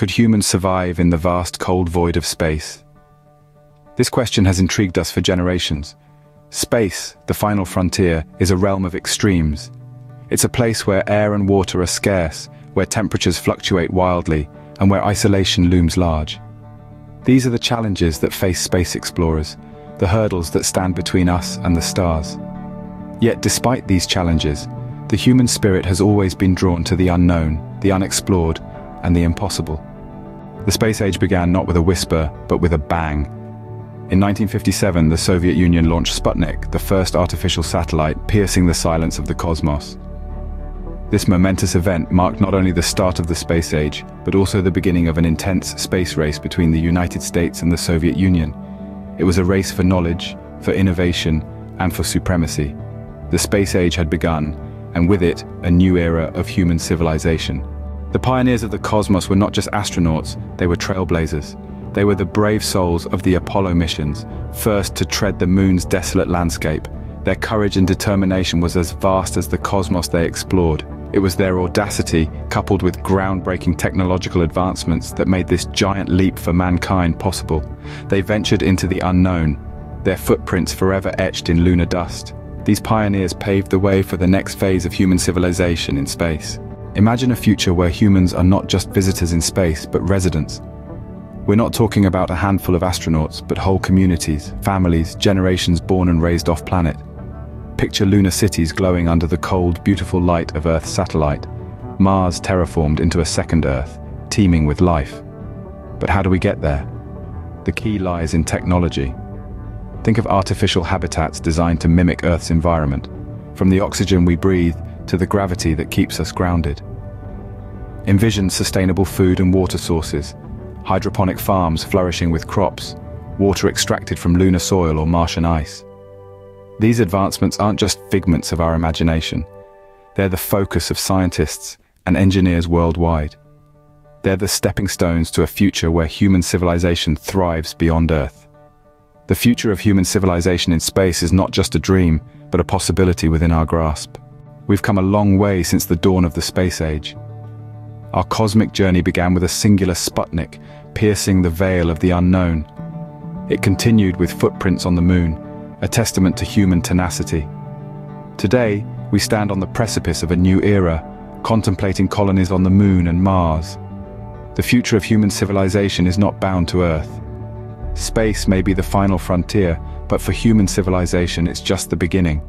Could humans survive in the vast cold void of space? This question has intrigued us for generations. Space, the final frontier, is a realm of extremes. It's a place where air and water are scarce, where temperatures fluctuate wildly, and where isolation looms large. These are the challenges that face space explorers, the hurdles that stand between us and the stars. Yet despite these challenges, the human spirit has always been drawn to the unknown, the unexplored, and the impossible. The space age began not with a whisper, but with a bang. In 1957, the Soviet Union launched Sputnik, the first artificial satellite, piercing the silence of the cosmos. This momentous event marked not only the start of the space age, but also the beginning of an intense space race between the United States and the Soviet Union. It was a race for knowledge, for innovation, and for supremacy. The space age had begun, and with it, a new era of human civilization. The pioneers of the cosmos were not just astronauts, they were trailblazers. They were the brave souls of the Apollo missions, first to tread the moon's desolate landscape. Their courage and determination was as vast as the cosmos they explored. It was their audacity, coupled with groundbreaking technological advancements, that made this giant leap for mankind possible. They ventured into the unknown, their footprints forever etched in lunar dust. These pioneers paved the way for the next phase of human civilization in space. Imagine a future where humans are not just visitors in space, but residents. We're not talking about a handful of astronauts, but whole communities, families, generations born and raised off-planet. Picture lunar cities glowing under the cold, beautiful light of Earth's satellite. Mars terraformed into a second Earth, teeming with life. But how do we get there? The key lies in technology. Think of artificial habitats designed to mimic Earth's environment. From the oxygen we breathe, to the gravity that keeps us grounded. Envision sustainable food and water sources, hydroponic farms flourishing with crops, water extracted from lunar soil or Martian ice. These advancements aren't just figments of our imagination. They're the focus of scientists and engineers worldwide. They're the stepping stones to a future where human civilization thrives beyond Earth. The future of human civilization in space is not just a dream, but a possibility within our grasp. We've come a long way since the dawn of the space age. Our cosmic journey began with a singular Sputnik, piercing the veil of the unknown. It continued with footprints on the moon, a testament to human tenacity. Today, we stand on the precipice of a new era, contemplating colonies on the moon and Mars. The future of human civilization is not bound to Earth. Space may be the final frontier, but for human civilization, it's just the beginning.